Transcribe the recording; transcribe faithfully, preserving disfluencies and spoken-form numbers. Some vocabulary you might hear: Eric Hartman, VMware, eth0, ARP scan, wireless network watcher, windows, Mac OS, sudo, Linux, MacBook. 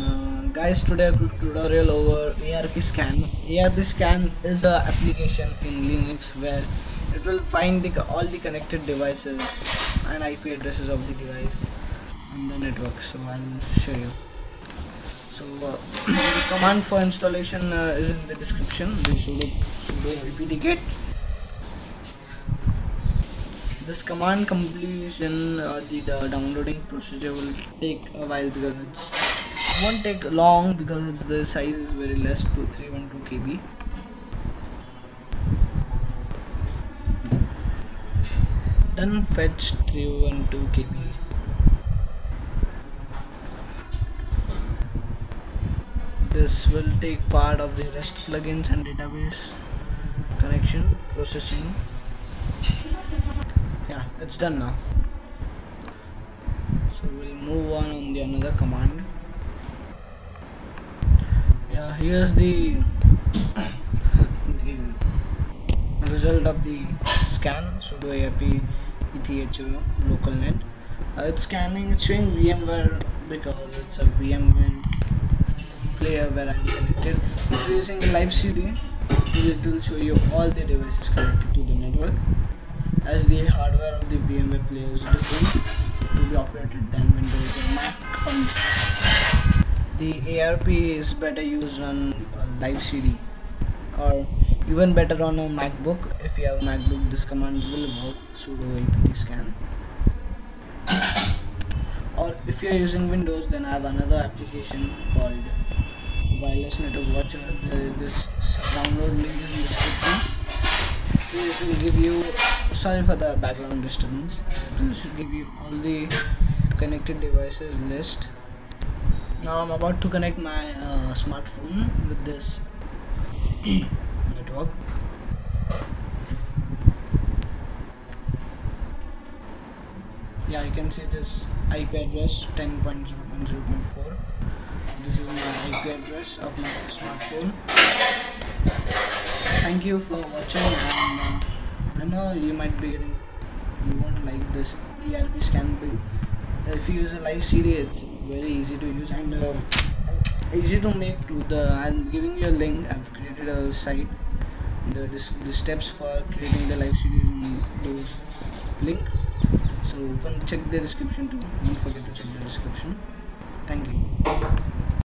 Uh, guys, today tutorial over A R P scan. A R P scan is an application in Linux where it will find the, all the connected devices and I P addresses of the device on the network. So I'll show you. So uh, the command for installation uh, is in the description. The sudo sudo apt-get. This command completion, uh, the, the downloading procedure will take a while because it's it won't take long because the size is very less to three hundred twelve K B. Then fetch three hundred twelve K B. This will take part of the REST plugins and database connection processing. Yeah, it's done now. So we'll move on on the another command. Uh, here's the, the result of the scan. Sudo A RP eth zero localnet. Uh, it's scanning, it's showing VMware because it's a VMware player where I'm connected. If you're using the live C D, it will show you all the devices connected to the network, as the hardware of the VMware player is different to be operated than Windows or Mac on. The A R P is better used on live C D, or even better on a MacBook. If you have a MacBook, this command will work: sudo apt scan. Or if you are using Windows, then I have another application called Wireless Network Watcher. The, this download link is in the description. So it will give you. Sorry for the background disturbance. It should give you all the connected devices list. Now I'm about to connect my uh, smartphone with this network. Yeah, you can see this I P address ten dot zero dot zero dot four. This is my I P address of my smartphone. Thank you for watching, and uh, I know you might be getting, you won't like this A R P scan build. If you use a live C D, it's very easy to use and uh, easy to make. To the I'm giving you a link. I've created a site. The, this, the steps for creating the live C Ds in those link. So you can check the description too. Don't forget to check the description. Thank you.